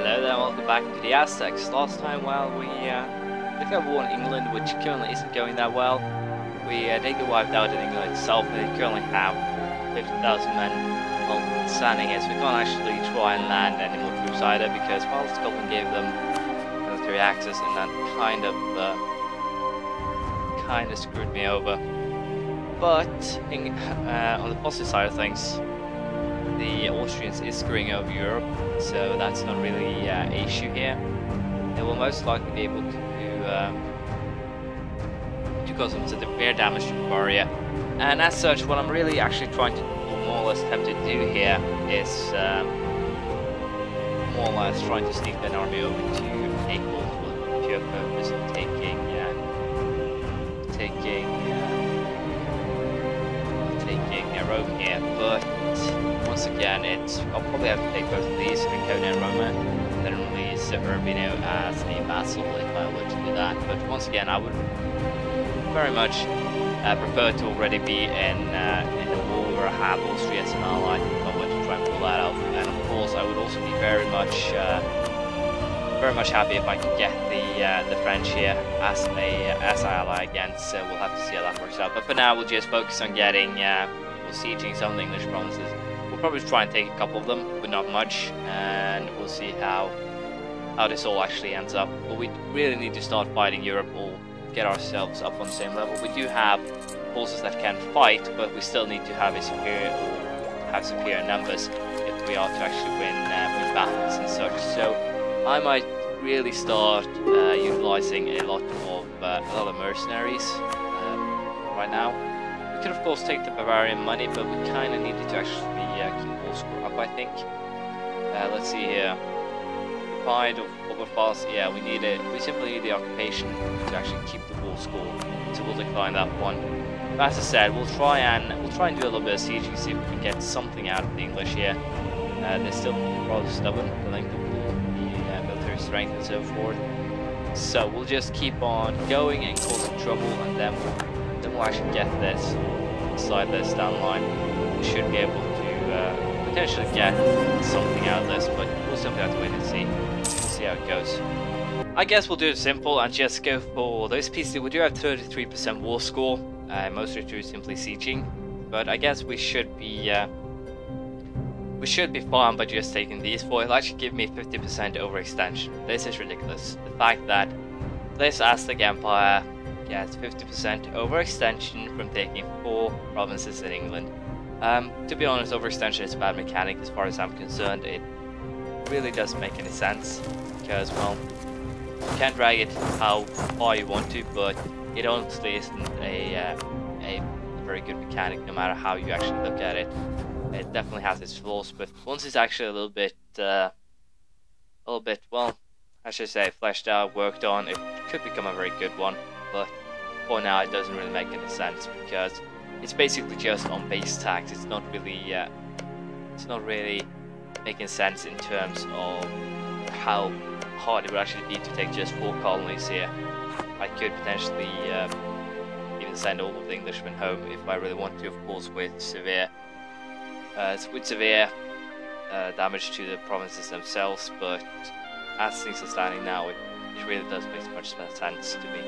Hello there, welcome back to the Aztecs. Last time, well, we looked at war in England, which currently isn't going that well. We did get wiped out in England itself, and they currently have 50,000 men on standing here, so we can't actually try and land any more troops either, because, well, Scotland gave them military access, and that kind of screwed me over. But, on the positive side of things, the Austrians is screwing over Europe, so that's not really an issue here. They will most likely be able to cause some severe damage to Bavaria. And as such, what I'm really actually trying to more or less attempt to do here is more or less trying to sneak an army over to take multiple pure purpose of taking Rome here, but once again, I'll probably have to take both of these, Ancona and Roma, and then release Urbino as a vassal if I were to do that. But once again, I would very much prefer to already be in a war where I have Austria as an ally if I were to try and pull that out. And of course, I would also be very much happy if I could get the French here as an ally again. So we'll have to see how that works out. But for now, we'll just focus on getting sieging some of the English provinces. Probably try and take a couple of them, but not much, and we'll see how this all actually ends up. But we really need to start fighting Europe or get ourselves up on the same level. We do have forces that can fight, but we still need to have superior numbers if we are to actually win battles and such. So I might really start utilizing a lot of mercenaries right now. We could of course take the Bavarian money, but we kind of needed to actually keep all score up, I think. Let's see here. Pride of Oberpfalz, yeah, we simply need the occupation to actually keep the war score, so we'll decline that one. But as I said, we'll try and do a little bit of sieging, see if we can get something out of the English here. They're still rather stubborn, the length of the military strength and so forth. So we'll just keep on going and causing trouble, and then we'll actually get this slide this down the line. We should be able to potentially get something out of this, but we'll simply have to wait and see. We'll see how it goes. I guess we'll do it simple and just go for those pieces. We do have 33% war score, mostly through simply sieging, but I guess we should be fine by just taking these four. It'll actually give me 50% overextension. This is ridiculous. The fact that this Aztec Empire gets 50% overextension from taking 4 provinces in England. To be honest, overextension is a bad mechanic as far as I'm concerned. It really doesn't make any sense because, well, you can drag it how far you want to, but it honestly isn't a very good mechanic no matter how you actually look at it. It definitely has its flaws, but once it's actually a little bit, well, I should say fleshed out, worked on, it could become a very good one. But for now, it doesn't really make any sense because it's basically just on base tax. It's not really making sense in terms of how hard it would actually be to take just 4 colonies here. I could potentially even send all of the Englishmen home if I really want to, of course, with severe damage to the provinces themselves. But as things are standing now, it really does make so much sense to me.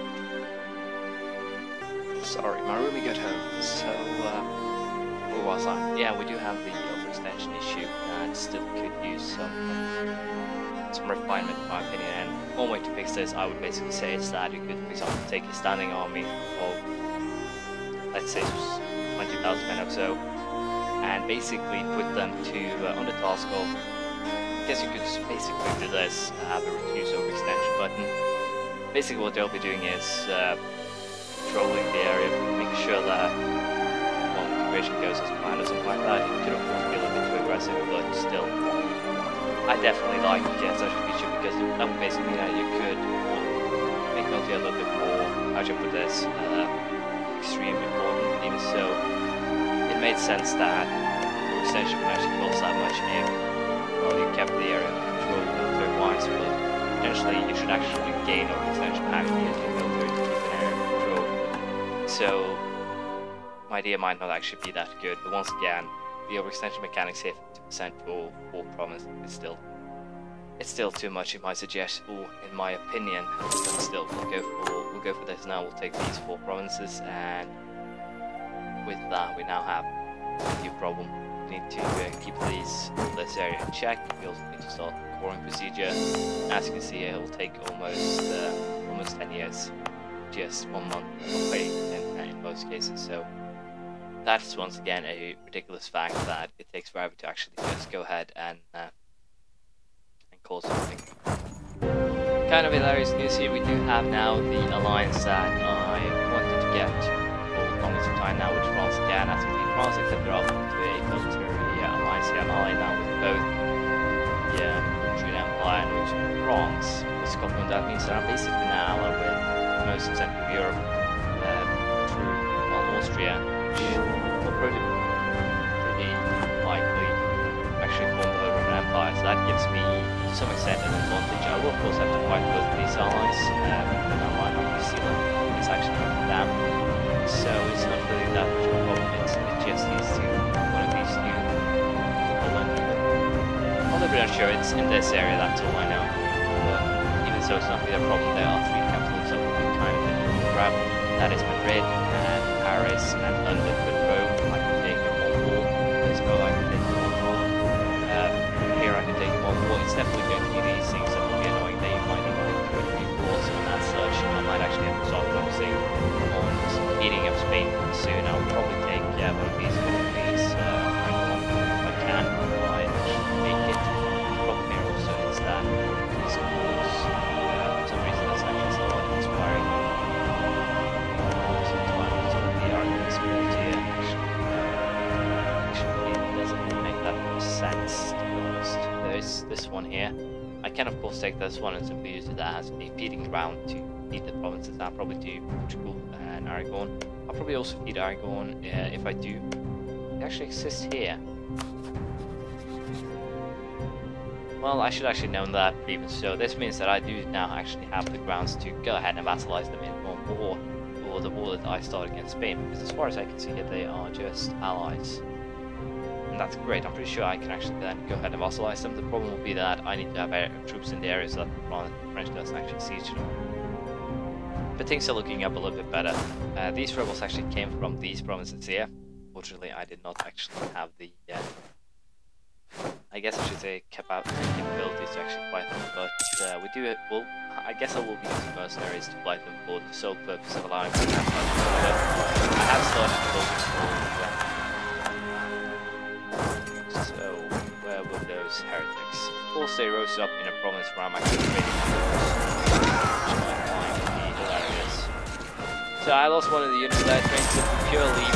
Sorry, my roomie got home, so where was I? Yeah, we do have the overextension issue, and still could use some refinement in my opinion. And one way to fix this, I would basically say, is that you could, for example, take a standing army of, let's say, 20,000 men or so, and basically put them to on the task of. I guess you could just basically do this, have a reduce overextension button. Basically what they'll be doing is controlling the area, making sure that integration goes as planned or something like that. It could of course be a little bit too aggressive, but still, I definitely like such a feature because that would basically mean that you could make military a little bit more, how should I put this, extremely important. Even so, it made sense that overextension would actually cost that much if you kept the area controlled military-wise, but potentially you should actually gain overextension actively as your military to keep an area controlled. So my idea might not actually be that good, but once again, the overextension mechanics here 50% for 4 provinces is still It's still too much in my opinion. But still, we'll go for this now. We'll take these 4 provinces, and with that, we now have a new problem. We need to keep this area in check. We also need to start the coring procedure. As you can see, it will take almost 10 years, just 1 month of pay in most cases. So that's once again a ridiculous fact that it takes forever to actually just go ahead and call something. Kind of hilarious news here. We do have now the alliance that I wanted to get for the longest time now with France again. As you can see, France accepted their offer to a military alliance here and allied now with both the Austrian Empire and also France. For Scotland, that means that at least it's been an ally with most of Central Europe through, well, Austria, which will pretty likely actually form the Roman Empire. So that gives me to some extent an advantage. I will of course have to fight both of these allies, and I might not see them. It's actually not for them. So it's not really that much of a problem. It just needs to one of these new allies. Although we're not sure it's in this area, that's all I know. But even so, it's not really a problem. There are 3 capitals that we can kind of grab. That is Madrid, and Paris, and London. But Rome, I can take them all. Lisbon, I can take them all. Here I can take them all. It's definitely going to be these things that will be annoying that you might need to do with new wars, and as such I might actually have to start focusing on eating up Spain soon. I'll probably take one of these if I can, or I should make it. The problem here also is that these wars, for some reason that's actually still inspiring most of the time, so the arguments here actually doesn't make that much sense. This one here, I can of course take this one and simply use it as a feeding ground to feed the provinces. I'll probably do Portugal and Aragon. I'll probably also feed Aragon if I do. It actually exists here. Well, I should actually know that, but even so, this means that I do now actually have the grounds to go ahead and vassalize them in one war, or the war that I start against Spain, because as far as I can see here, they are just allies. And that's great. I'm pretty sure I can actually then go ahead and vassalize them. The problem will be that I need to have troops in the area so that the French doesn't actually siege them. But things are looking up a little bit better. These rebels actually came from these provinces here. Fortunately, I did not actually have the, I guess I should say, capabilities to actually fight them. But we do it. Well, I guess I will be using mercenaries to fight them for the sole purpose of allowing them to have fun. I have started building for them. Heretics. Also rose up in a province where I'm actually trading which I find to be hilarious. So I lost one of the units that I trained simply purely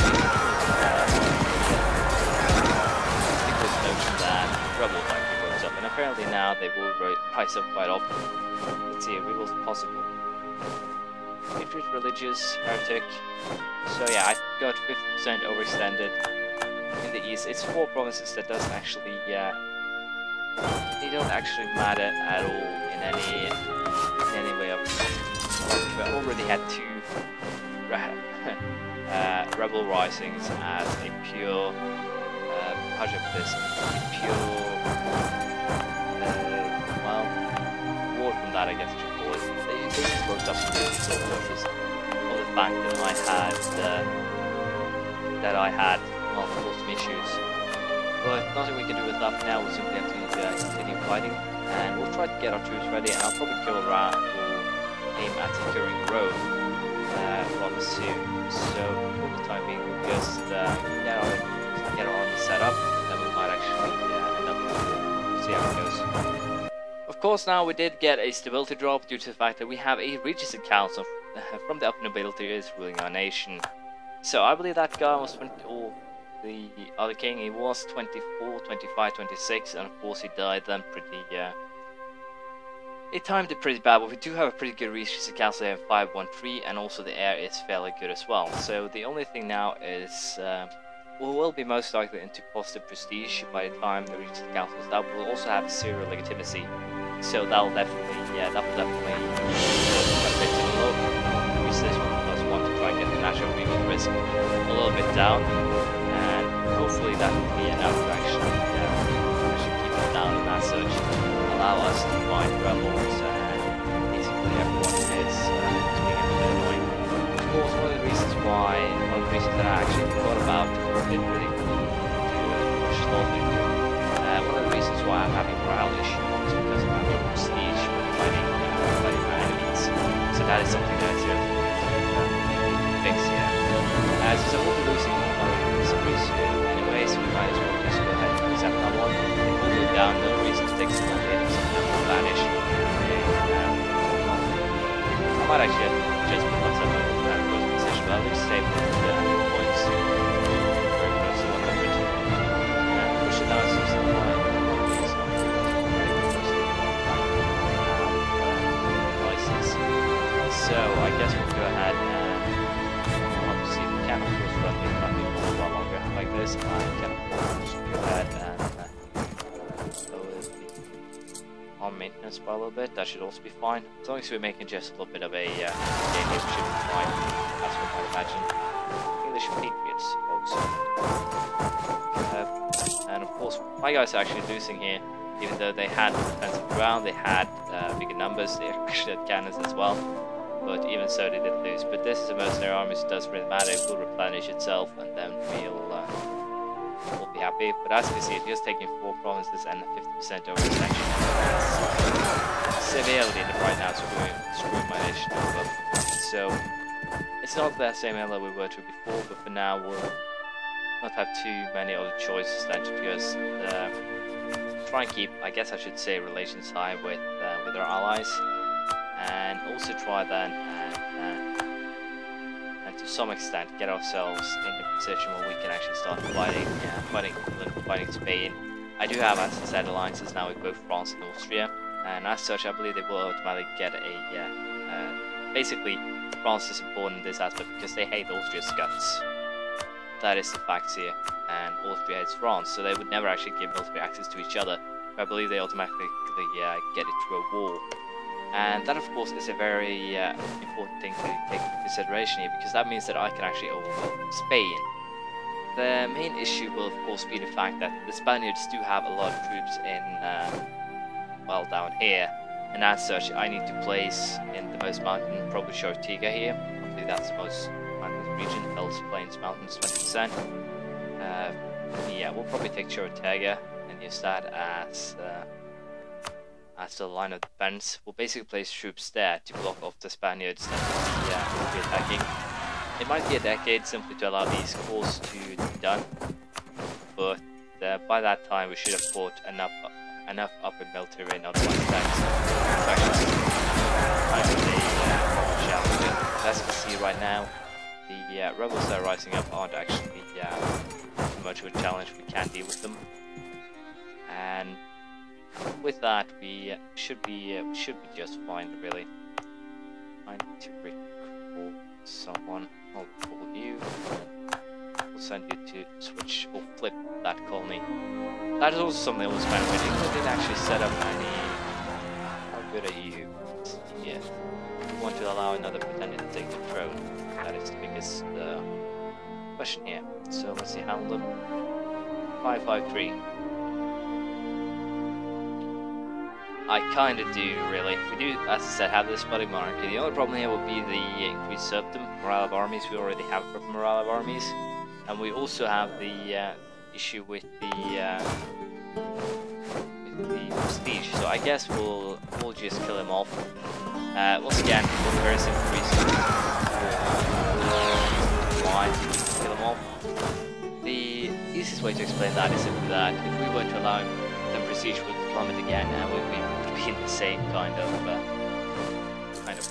because the notion that rebels actually rose up, and apparently now they will rise up quite often. Let's see if it was possible. Patriot, religious, heretic. So yeah, I got 50% overextended in the east. It's 4 provinces that doesn't actually they don't actually matter at all in any way. I already had 2 rebel risings as a pure well, war from that, I guess you should call it. They just rose up to the fact that I had multiple issues. But nothing we can do with that now. We'll simply have to continue fighting, and we'll try to get our troops ready. And I'll probably kill around or aim at securing Rome rather soon. So for the time being, we'll just get our army set up, and then we might actually end up with see how it goes. Of course, now we did get a stability drop due to the fact that we have a regicide council from the upper nobility is ruling our nation. So I believe that guy was the other king, he was 24, 25, 26, and of course he died then it timed it pretty bad, but we do have a pretty good regency council here in 513, and also the air is fairly good as well. So the only thing now is, we will be most likely into positive prestige by the time the regency council is done. We'll also have zero legitimacy, so that'll definitely, that'll definitely use this one plus 1 to try and get the national regal risk a little bit down. Hopefully that will be enough to actually keep it down, and as such allow allow us to find rebels, and basically everyone is being a bit annoying. Of course, one of the reasons why, one of the reasons that I actually thought about, or didn't really push slowly, one of the reasons why I'm having morale issues is because I'm having prestige with fighting my enemies. So that is something that's fix here. So we'll be losing money soon anyway, so we might as well just go ahead and accept that one. We'll move down, no reason to take some more hits, and then we'll vanish. I might actually just put myself in a very good position, but I'll be safe with the points. Very good, so I'm going to push it down to some line. It's not very good, so I guess we'll go ahead and like this, and I can just go ahead and on maintenance by a little bit. That should also be fine. As long as we're making just a little bit of a game, it should be fine. That's what I'd imagine. English Patriots also. And of course, my guys are actually losing here. Even though they had defensive ground, they had bigger numbers, they actually had cannons as well. But even so, they did lose. But this is a mercenary army, so it doesn't really matter. It will replenish itself, and then we'll be happy. But as you can see, it is taking 4 provinces and 50% over the section. That's severely right now, so we're screwing my nation over. So it's not that same area we were to before, but for now we'll not have too many other choices than to just try and keep, I guess I should say, relations high with our allies. And also try then and to some extent get ourselves in a position where we can actually start fighting Spain. I do have, as I said, alliances now with both France and Austria, and as such I believe they will automatically get a basically France is important in this aspect because they hate Austria's guts. That is the facts here, and Austria hates France, so they would never actually give military access to each other. I believe they automatically get it through a war. And that, of course, is a very important thing to take into consideration here, because that means that I can actually overwhelm Spain. The main issue will, of course, be the fact that the Spaniards do have a lot of troops in, well, down here. And as such, I need to place in the most mountain, probably Chortiga here. Hopefully that's the most mountainous region, Hills, Plains, Mountains, 20%. Yeah, we'll probably take Chortiga and use that as the line of defense. We'll basically place troops there to block off the Spaniards that will be attacking. It might be a decade simply to allow these calls to be done, but by that time we should have fought enough upper military and otherwise attacks. As you can see right now, the rebels that are rising up aren't actually much of a challenge. We can deal with them, and with that, we should be just fine, really. I need to recall someone. I'll call you. We'll send you to switch or flip that colony. That is also something that was kind of weird. I didn't actually set up any. How good are you? Yeah. We want to allow another pretender to take the throne. That is the biggest question here. So let's see, handle them. 553. I kind of do, really. We do, as I said, have this bloody monarchy. The only problem here would be the increased serfdom, morale of armies. We already have morale of armies, and we also have the issue with the prestige. So I guess we'll just kill him off. Once again, for the very simple reason why we kill him off. The easiest way to explain that is simply that if we were to allow him, the prestige would plummet again, and we'd be in the same kind of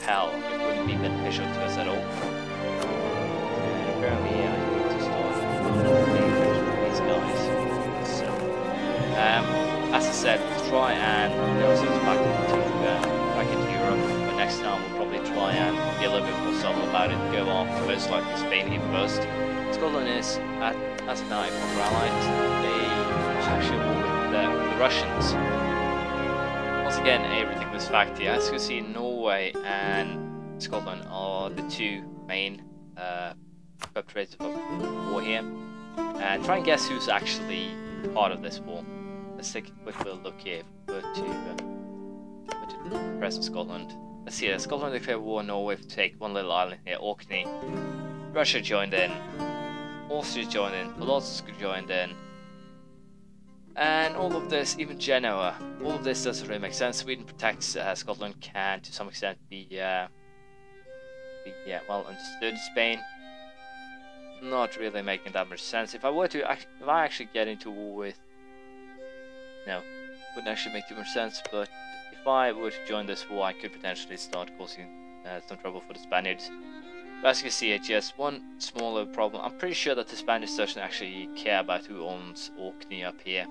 hell. It wouldn't be beneficial to us at all. And apparently, I need to start with these guys. So, as I said, we'll try and send us back into Europe. But next time, we'll probably try and be a little bit more subtle about it. Go after most likely Spain here first. Scotland is as an ally for allies. They actually war with the Russians. Once again, a ridiculous fact here. As you can see, Norway and Scotland are the two main perpetrators of the war here. And try and guess who's actually part of this war. Let's take a quick little look here. Go to rest of Scotland. Let's see, Scotland declared war on Norway to take one little island near Orkney. Russia joined in. Austria joined in. Polotsk joined in. And all of this, even Genoa, all of this doesn't really make sense. Sweden protects Scotland, can to some extent be well understood. Spain, not really making that much sense. If I were to, if I actually get into war with, no, wouldn't actually make too much sense. But if I were to join this war, I could potentially start causing some trouble for the Spaniards. But as you can see, it's just one smaller problem. I'm pretty sure that the Spanish doesn't actually care about who owns Orkney up here.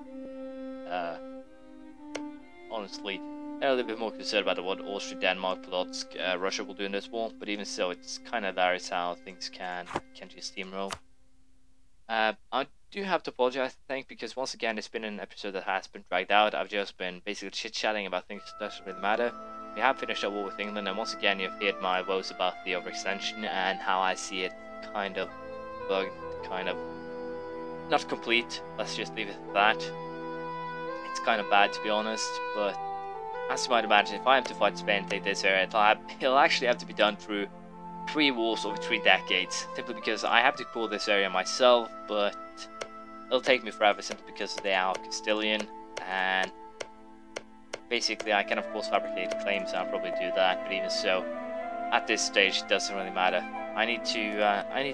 Honestly, they're a little bit more concerned about what Austria, Denmark, Polotsk, Russia will do in this war. But even so, it's kind of hilarious how things can just steamroll. I do have to apologize, I think, because once again, it's been an episode that has been dragged out. I've just been basically chit-chatting about things that doesn't really matter. We have finished our war with England, and once again you've heard my woes about the overextension and how I see it kind of bugged, kind of not complete, let's just leave it at that. It's kind of bad to be honest, but as you might imagine, if I am to fight Spain and take this area, it'll actually have to be done through 3 wars over 3 decades, simply because I have to call this area myself, but it'll take me forever simply because they are Castilian, and basically, I can of course fabricate claims, I'll probably do that, but even so, at this stage it doesn't really matter. I need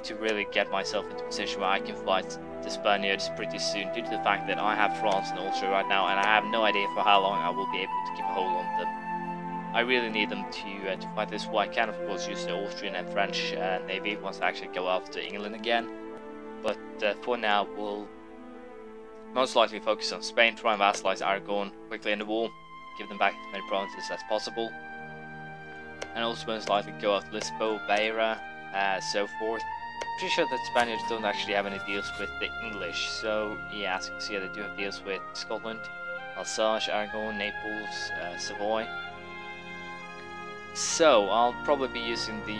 to really get myself into a position where I can fight the Spaniards pretty soon, due to the fact that I have France and Austria right now, and I have no idea for how long I will be able to keep a hold on them. I really need them to fight this war. I can of course use the Austrian and French navy once I actually go after England again, but for now we'll most likely focus on Spain, try and vassalize Aragon quickly in the war, give them back as many provinces as possible, and also most likely go after Lisbon, Beira, so forth. I'm pretty sure that Spaniards don't actually have any deals with the English, so yeah, as you can see, they do have deals with Scotland, Alsace, Aragon, Naples, Savoy. So I'll probably be using the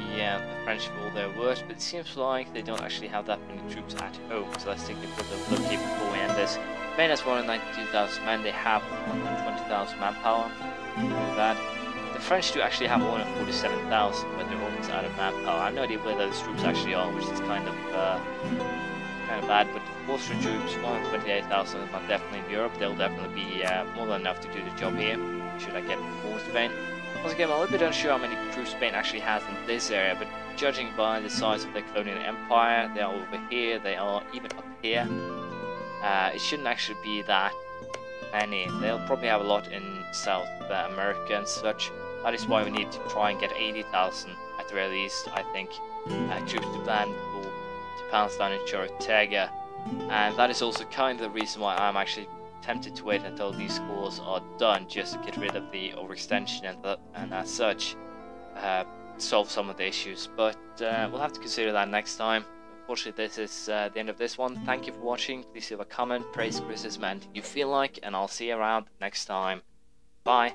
French for all their words, but it seems like they don't actually have that many troops at home, so let's take a quick look here before we end this. Spain has 192,000 men, they have 120,000 manpower, that. The French do actually have 147,000, but they're almost out of manpower. I have no idea where those troops actually are, which is kind of bad, but the Austria troops, 128,000 are definitely in Europe, they'll definitely be more than enough to do the job here, should I get more Spain. Once again, I'm a little bit unsure how many troops Spain actually has in this area, but judging by the size of their colonial empire, they are over here, they are even up here. It shouldn't actually be that many. They'll probably have a lot in South America and such. That is why we need to try and get 80,000 at the very least, I think, troops to Palestine and Chorotega. And that is also kind of the reason why I'm actually tempted to wait until these wars are done, just to get rid of the overextension and as such, solve some of the issues. But we'll have to consider that next time. Unfortunately, this is the end of this one. Thank you for watching. Please leave a comment, praise, criticism, and you feel like, and I'll see you around next time. Bye.